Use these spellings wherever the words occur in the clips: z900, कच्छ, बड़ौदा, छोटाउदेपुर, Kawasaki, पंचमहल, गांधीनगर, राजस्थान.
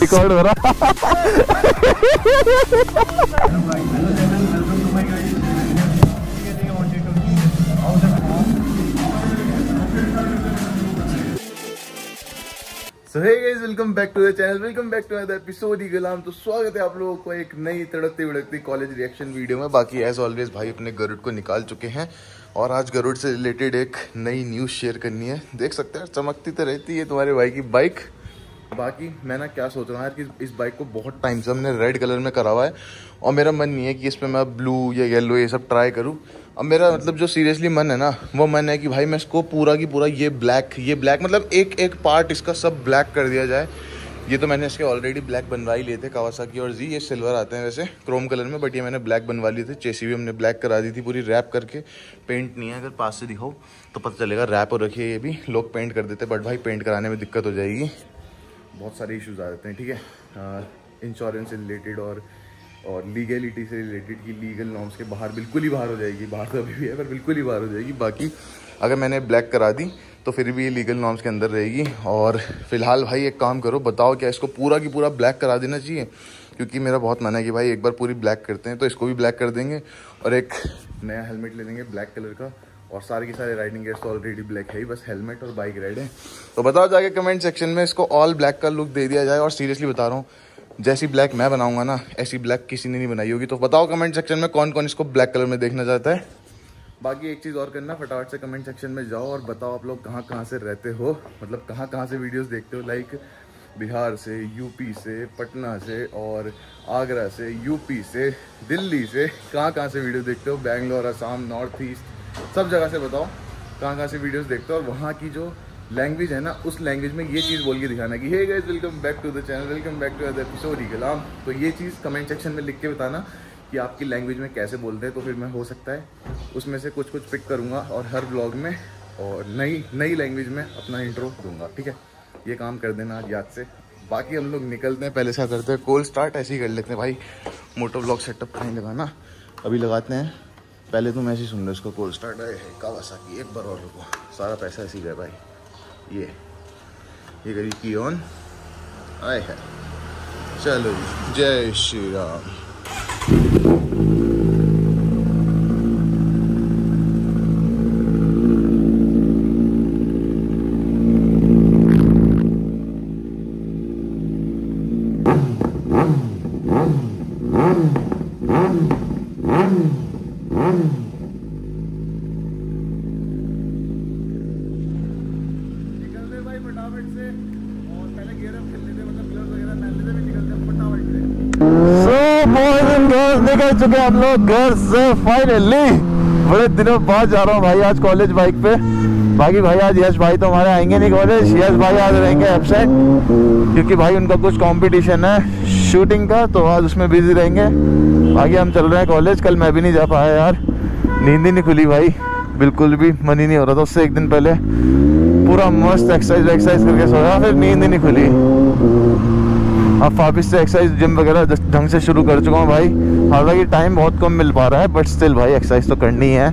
Record हो रहा So hey guys, welcome back to the channel, welcome back to another episode। गुलाम तो स्वागत है आप लोगों को एक नई तड़कती भड़कती कॉलेज रिएक्शन वीडियो में। बाकी एज ऑलवेज भाई अपने गरुड़ को निकाल चुके हैं और आज गरुड़ से रिलेटेड एक नई न्यूज़ शेयर करनी है। देख सकते हैं चमकती तो रहती है तुम्हारे भाई की बाइक। बाकी मैं ना क्या सोच रहा हूँ कि इस बाइक को बहुत टाइम से हमने रेड कलर में करा हुआ है और मेरा मन नहीं है कि इसमें मैं ब्लू या येलो ये सब ट्राई करूँ। अब मेरा मतलब जो सीरियसली मन है ना, वो मन है कि भाई मैं इसको पूरा की पूरा ये ब्लैक मतलब एक एक पार्ट इसका सब ब्लैक कर दिया जाए। ये तो मैंने इसके ऑलरेडी ब्लैक बनवा ही लिए थे, कावासाकी और जी ये सिल्वर आते हैं वैसे क्रोम कलर में, बट ये मैंने ब्लैक बनवा लिए थे। चेसी भी हमने ब्लैक करा दी थी पूरी रैप करके। पेंट नहीं है, अगर पास से दिखाओ तो पता चलेगा रैप और रखिए। ये भी लोग पेंट कर देते बट भाई पेंट कराने में दिक्कत हो जाएगी, बहुत सारे इश्यूज आ जाते हैं। ठीक है, इंश्योरेंस से रिलेटेड और लीगलिटी से रिलेटेड कि लीगल नॉर्म्स के बाहर बिल्कुल ही बाहर हो जाएगी। बाहर तो अभी भी है पर बिल्कुल ही बाहर हो जाएगी। बाकी अगर मैंने ब्लैक करा दी तो फिर भी ये लीगल नॉर्म्स के अंदर रहेगी। और फिलहाल भाई एक काम करो, बताओ क्या इसको पूरा की पूरा ब्लैक करा देना चाहिए? क्योंकि मेरा बहुत मन है कि भाई एक बार पूरी ब्लैक करते हैं तो इसको भी ब्लैक कर देंगे और एक नया हेलमेट ले लेंगे ब्लैक कलर का। और सारे के सारे राइडिंग गेयर्स तो ऑलरेडी ब्लैक है ही, बस हेलमेट और बाइक रेड है। तो बताओ जाके कमेंट सेक्शन में इसको ऑल ब्लैक का लुक दे दिया जाए। और सीरियसली बता रहा हूँ, जैसी ब्लैक मैं बनाऊंगा ना ऐसी ब्लैक किसी ने नहीं बनाई होगी। तो बताओ कमेंट सेक्शन में कौन कौन इसको ब्लैक कलर में देखना चाहता है। बाकी एक चीज़ और करना, फटाफट से कमेंट सेक्शन में जाओ और बताओ आप लोग कहाँ कहाँ से रहते हो, मतलब कहाँ कहाँ से वीडियोज़ देखते हो। लाइक बिहार से, यूपी से, पटना से और आगरा से, यूपी से, दिल्ली से, कहाँ कहाँ से वीडियो देखते हो। बैंगलोर, आसाम, नॉर्थ ईस्ट, सब जगह से बताओ कहाँ कहाँ से वीडियोस देखते हो। और वहाँ की जो लैंग्वेज है ना, उस लैंग्वेज में ये चीज़ बोल के दिखाना कि hey guys welcome back to the channel, welcome back to other episode गुलाम। तो ये चीज़ कमेंट सेक्शन में लिख के बताना कि आपकी लैंग्वेज में कैसे बोलते हैं। तो फिर मैं हो सकता है उसमें से कुछ कुछ पिक करूँगा और हर ब्लॉग में और नई लैंग्वेज में अपना इंट्रो दूँगा। ठीक है, ये काम कर देना आज याद से। बाकी हम लोग निकलते हैं, पहले से करते हैं कोल्ड स्टार्ट, ऐसे ही कर लेते हैं भाई। मोटो ब्लॉग सेटअप कहीं लगाना, अभी लगाते हैं। पहले तुम ऐसे ही सुन लो इसको, कोल्ड स्टार्ट है कावासाकी। एक बार और रुको, सारा पैसा ऐसे ही गया भाई। ये करी की ऑन आए है। चलो जय श्री राम। निकल चुके हम लोग घर से फाइनली, बड़े दिनों बाद जा रहा हूँ भाई आज कॉलेज बाइक पे। बाकी भाई आज यश भाई तो हमारे आएंगे नहीं कॉलेज, यश भाई आज रहेंगे एब्सेंट क्योंकि भाई उनका कुछ कंपटीशन है शूटिंग का, तो आज उसमें बिजी रहेंगे। बाकी हम चल रहे हैं कॉलेज। कल मैं भी नहीं जा पाया यार, नींद ही नहीं खुली भाई, बिल्कुल भी मन ही नहीं हो रहा था। उससे एक दिन पहले पूरा मस्त एक्सरसाइज करके सोया, फिर नींद ही नहीं खुली। अब वापिस से एक्सरसाइज जिम वगैरह ढंग से शुरू कर चुका हूँ भाई। हालांकि टाइम बहुत कम मिल पा रहा है बट स्टिल भाई एक्सरसाइज तो करनी है।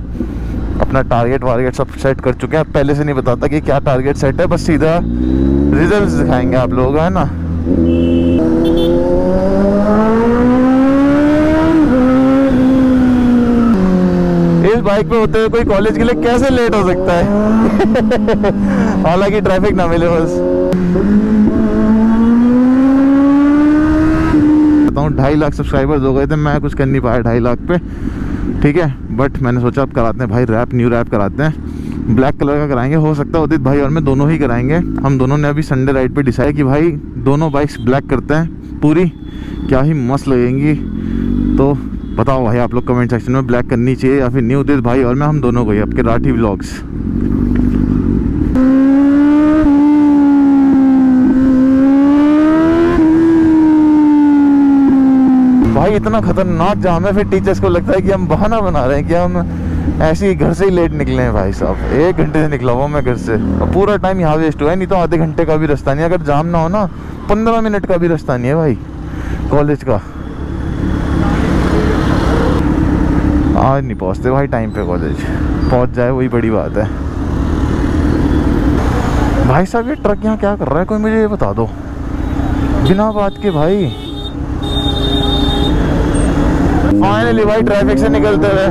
अपना टारगेट वारगेट सब सेट कर चुके हैं, पहले से नहीं बताता कि क्या टारगेट सेट है, बस सीधा रिजल्ट्स दिखाएंगे आप लोगों का, है ना। इस बाइक पे होते हुए कोई कॉलेज के लिए कैसे लेट हो सकता है हालांकि ट्रैफिक ना मिले बस। 2.5 लाख सब्सक्राइबर्स हो गए थे, मैं कुछ कर नहीं पाया 2.5 लाख पे। ठीक है, बट मैंने सोचा अब कराते हैं भाई रैप, न्यू रैप कराते हैं, ब्लैक कलर का कराएंगे। हो सकता है उदित भाई और मैं दोनों ही कराएंगे। हम दोनों ने अभी संडे राइड पे डिसाइड कि भाई दोनों बाइक्स ब्लैक करते हैं, पूरी, क्या ही मस्त लगेंगी। तो बताओ भाई आप लोग कमेंट सेक्शन में ब्लैक करनी चाहिए या फिर न्यू उदित भाई और मैं, हम दोनों को ही, आपके राठी व्लॉग्स। भाई इतना खतरनाक जाम है, फिर टीचर्स को लगता है कि हम बहाना बना रहे हैं कि हम ऐसे ही घर से ही लेट निकले हैं। भाई साहब 1 घंटे से निकला हुआ मैं घर से, पूरा टाइम यहाँ वेस्ट हुआ है, नहीं तो आधे घंटे का भी रास्ता नहीं, अगर जाम ना हो ना 15 मिनट का भी रास्ता नहीं है भाई कॉलेज का। आज नहीं पहुँचते भाई टाइम पे कॉलेज, पहुँच जाए वही बड़ी बात है। भाई साहब ये ट्रक यहाँ क्या कर रहा है, कोई मुझे ये बता दो बिना बात के। भाई फाइनली भाई ट्रैफिक से निकलते हुए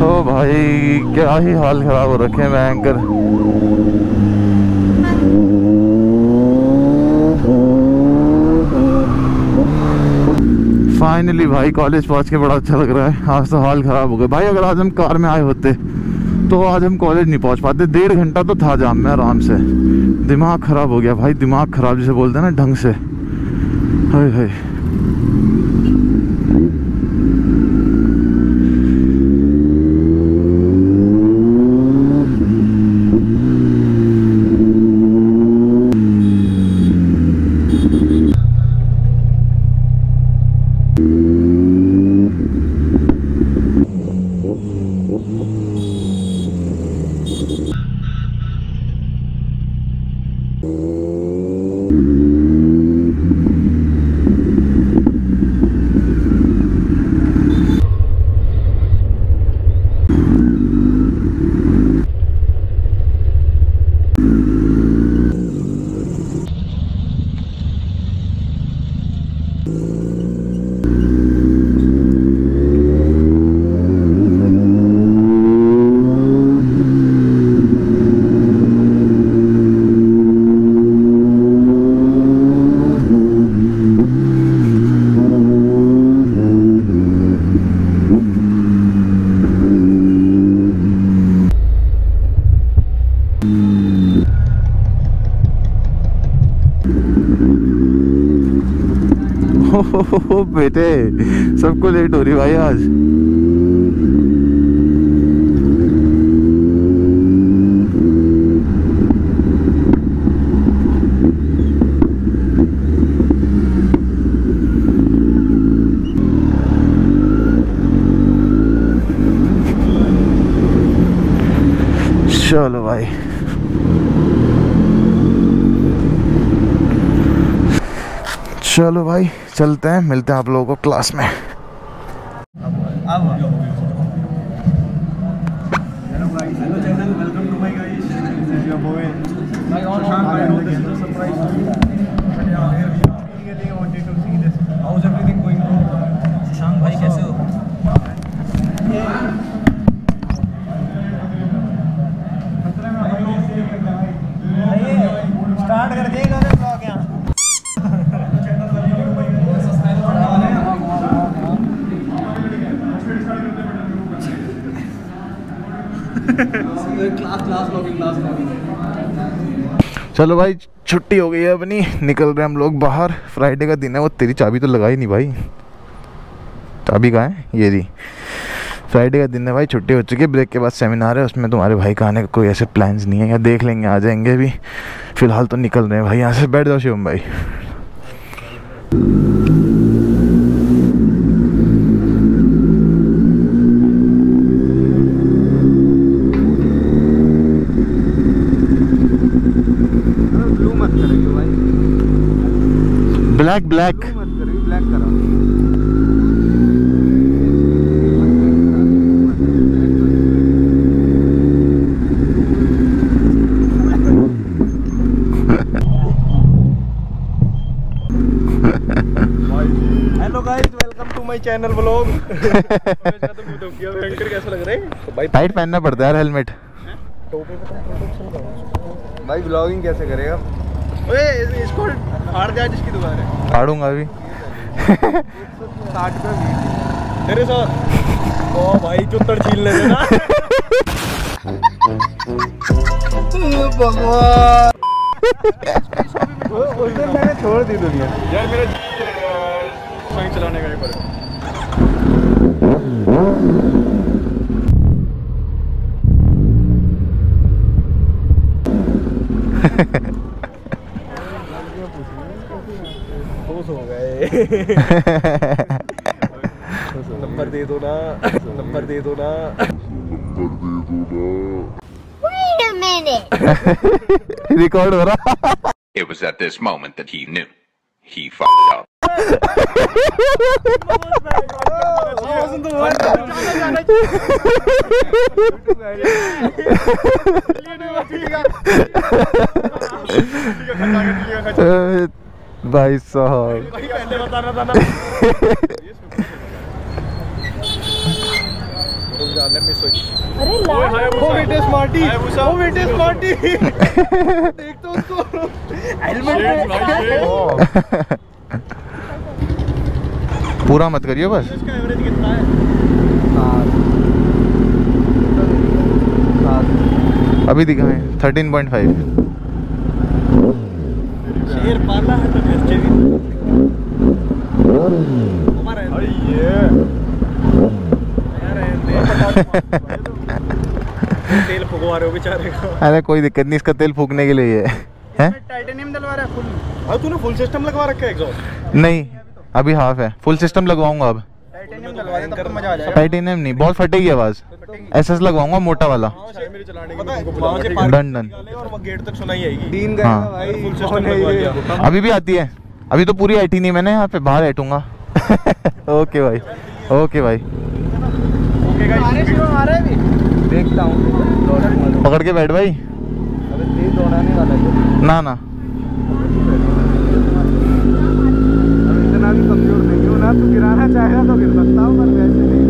तो भाई क्या ही हाल खराब हो रखे हैं। मैं एंकर फाइनली भाई कॉलेज पहुंच के बड़ा अच्छा लग रहा है। आज तो हाल खराब हो गया भाई, अगर आज हम कार में आए होते तो आज हम कॉलेज नहीं पहुंच पाते। 1.5 घंटा तो था जाम में आराम से। दिमाग ख़राब हो गया भाई, दिमाग ख़राब जिसे बोलते हैं ना, ढंग से। हाय हाय बेटे, सबको लेट हो रही भाई आज। चलो भाई चलो भाई चलते हैं, मिलते हैं आप लोगों को क्लास में। चलो भाई छुट्टी हो गई है अपनी, निकल रहे हैं हम लोग बाहर। फ्राइडे का दिन है। वो तेरी चाबी तो लगाई नहीं भाई, चाबी कहाँ है? ये रही। फ्राइडे का दिन है भाई, छुट्टी हो चुकी है। ब्रेक के बाद सेमिनार है, उसमें तुम्हारे भाई का आने का कोई ऐसे प्लान्स नहीं है, या देख लेंगे आ जाएंगे अभी। फिलहाल तो निकल रहे हैं भाई यहाँ से। बैठ जाओ शिवम भाई। ब्लैक ब्लैक ब्लैक करा hello guys, welcome to my channel vlog. कैसा लग रहा है? टाइट पहनना पड़ता है यार, हेलमेट टोपी पे। भाई व्लॉगिंग कैसे करेगा? ओए इसको फाड़ जा, जिसकी दुकान है फाड़ूंगा अभी। 60 का तेरे साथ। ओ भाई चुत्तर छीन ले देना। भगवान उस दिन मैंने छोड़ दी दुनिया यार, मेरा बाइक चलाने का ही पर हो गए। नंबर दे दो ना, नंबर दे दो ना, नंबर दे दो ना। Wait a minute. रिकॉर्ड हो रहा। It was at this moment that he knew he fucked up. भाई साहब पहले बताना था ना। अरे वो वेटेज पार्टी देख तो उसको हेलमेट पूरा मत करिए बस। इसका एवरेज कितना है? 7 अभी दिखाएं 13.5। शेर पाला है तो फिर चेवी हमारा है। अरे ये यार तेल फुकवा रहे हो बेचारे को। अरे कोई दिक्कत नहीं, इसका तेल फूकने के लिए है। टाइटेनियम डलवा रहा है फुल। और तूने फुल सिस्टम लगवा रखा है एग्जॉस्ट? नहीं अभी हाफ है, फुल सिस्टम लगवाऊंगा। अब टाइटेनियम लगवा दे तब तो मजा आ जाएगा। टाइटेनियम नहीं बहुत फटेगी आवाज, एसएस लगवाऊंगा मोटा वाला। Done done. और गेट तक सुनाई आएगी। तीन गए भाई फुल सिस्टम लगवा दिया। अभी भी आती है, अभी तो पूरी आईटी नहीं, मैंने यहाँ पे बाहर ऐटूंगा। ओके भाई, ओके भाई, ओके गाइस आ रहा है अभी, देखता हूं। पकड़ के बैठ भाई, अबे तेज दौड़ाने वाला है। ना ना कमजोर नहीं हो ना, तू गिराना चाहेगा तो गिर सकता हूँ, पर वैसे नहीं।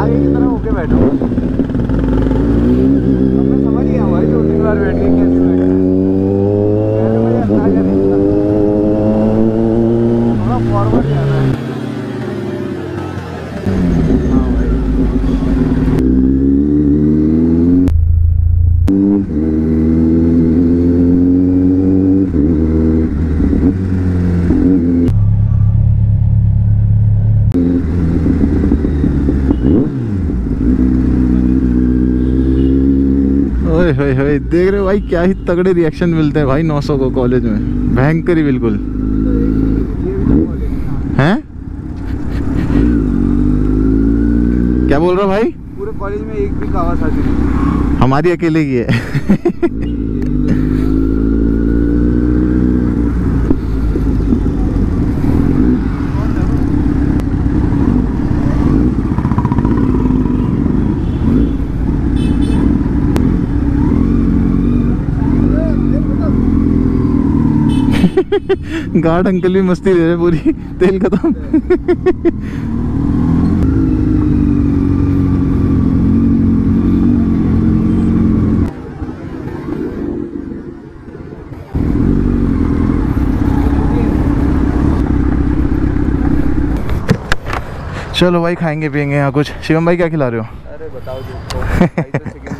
आगे की तरह होके बैठो। अब मैं समझ गया भाई, दो तीन बार बैठ गए कैसे बैठे। पहले मुझे अंदाजा नहीं था, थोड़ा फॉरवर्ड जाना है। हाँ भाई देख रहे हो भाई क्या ही तगड़े रिएक्शन मिलते हैं भाई 900 को कॉलेज में, भयंकर ही बिल्कुल हैं। क्या बोल रहा भाई? पूरे कॉलेज में एक भी कावासाकी नहीं, हमारी अकेले की है। गार्ड अंकल भी मस्ती ले रहे पूरी, तेल खत्म। चलो भाई खाएंगे पियेंगे यहाँ कुछ। शिवम भाई क्या खिला रहे हो? अरे बताओ जी।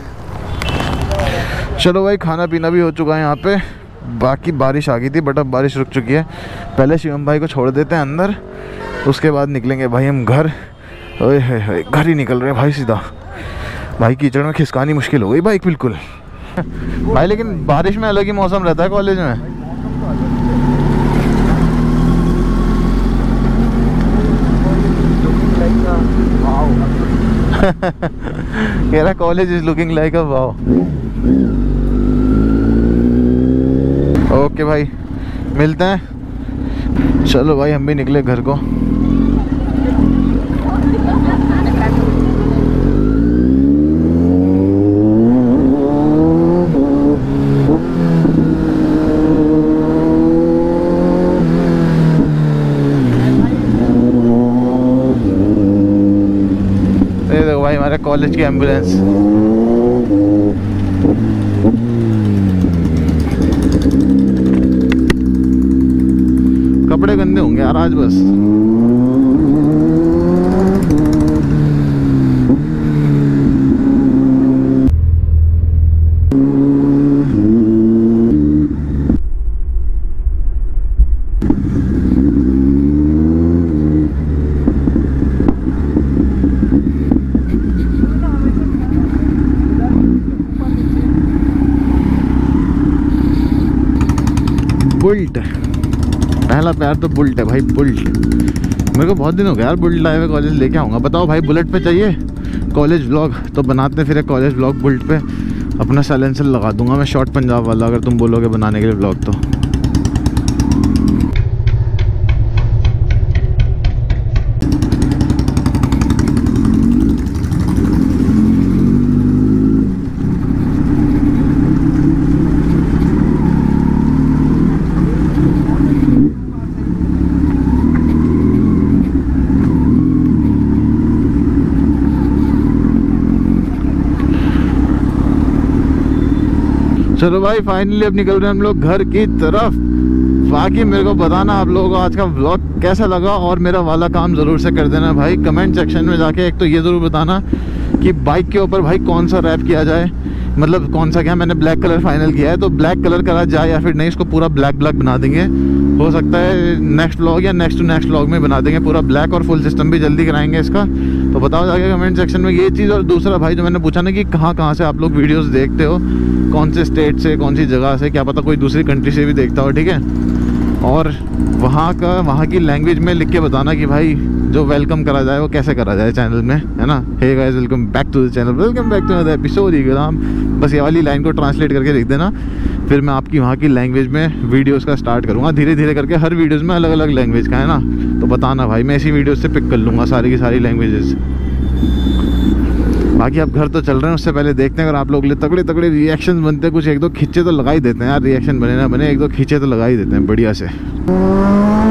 चलो भाई खाना पीना भी हो चुका है यहाँ पे, बाकी बारिश आ गई थी बट अब बारिश रुक चुकी है। पहले शिवम भाई को छोड़ देते हैं अंदर, उसके बाद निकलेंगे भाई हम घर। ओए है घर ही निकल रहे हैं भाई सीधा। भाई कीचड़ में खिसकानी मुश्किल हो गई बाइक बिल्कुल भाई, लेकिन बारिश में अलग ही मौसम रहता है कॉलेज में। कह रहा college is looking like a wow. Okay भाई मिलते हैं। चलो भाई हम भी निकले घर को। ये देखो भाई हमारे कॉलेज की एम्बुलेंस। कपड़े गंदे होंगे यार आज बस। बुल्ट, पहला प्यार तो बुल्ट है भाई, बुल्ट। मेरे को बहुत दिन हो गया यार बुल्ट लाए हुए, कॉलेज लेके आऊँगा। बताओ भाई बुलेट पे चाहिए कॉलेज व्लॉग, तो बनाते फिर कॉलेज व्लॉग बुल्ट पे। अपना साइलेंसर लगा दूंगा मैं, शॉर्ट पंजाब वाला, अगर तुम बोलोगे बनाने के लिए व्लॉग तो। चलो भाई फाइनली अब निकल रहे हैं हम लोग घर की तरफ। बाकी मेरे को बताना आप लोगों को आज का व्लॉग कैसा लगा, और मेरा वाला काम ज़रूर से कर देना भाई कमेंट सेक्शन में जाके। एक तो ये ज़रूर बताना कि बाइक के ऊपर भाई कौन सा रैप किया जाए, मतलब कौन सा, क्या मैंने ब्लैक कलर फाइनल किया है, तो ब्लैक कलर करा जाए या फिर नहीं, इसको पूरा ब्लैक ब्लैक बना देंगे। हो सकता है नेक्स्ट व्लॉग या नेक्स्ट टू नेक्स्ट व्लॉग में बना देंगे पूरा ब्लैक, और फुल सिस्टम भी जल्दी कराएंगे इसका। तो बताओ जाके कमेंट सेक्शन में ये चीज़। और दूसरा भाई जो मैंने पूछा ना कि कहाँ कहाँ से आप लोग वीडियोस देखते हो, कौन से स्टेट से, कौन सी जगह से, क्या पता कोई दूसरी कंट्री से भी देखता हो, ठीक है। और वहाँ का, वहाँ की लैंग्वेज में लिख के बताना कि भाई जो वेलकम करा जाए वो कैसे करा जाए चैनल में, है ना। Hey guys welcome back to the channel, welcome back to another episode, बस ये वाली लाइन को ट्रांसलेट करके लिख देना। फिर मैं आपकी वहाँ की लैंग्वेज में वीडियोस का स्टार्ट करूँगा धीरे धीरे करके, हर वीडियोस में अलग अलग लैंग्वेज का, है ना। तो बताना भाई, मैं इसी वीडियो से पिक कर लूँगा सारी की सारी लैंग्वेजेस। बाकी आप घर तो चल रहे हैं, उससे पहले देखते हैं अगर आप लोग लिए तगड़े तगड़े रिएक्शन बनते हैं कुछ, एक दो खींचे तो लगा ही देते हैं यार, रिएक्शन बने ना बने, एक दो खींचे तो लगा ही देते हैं बढ़िया से।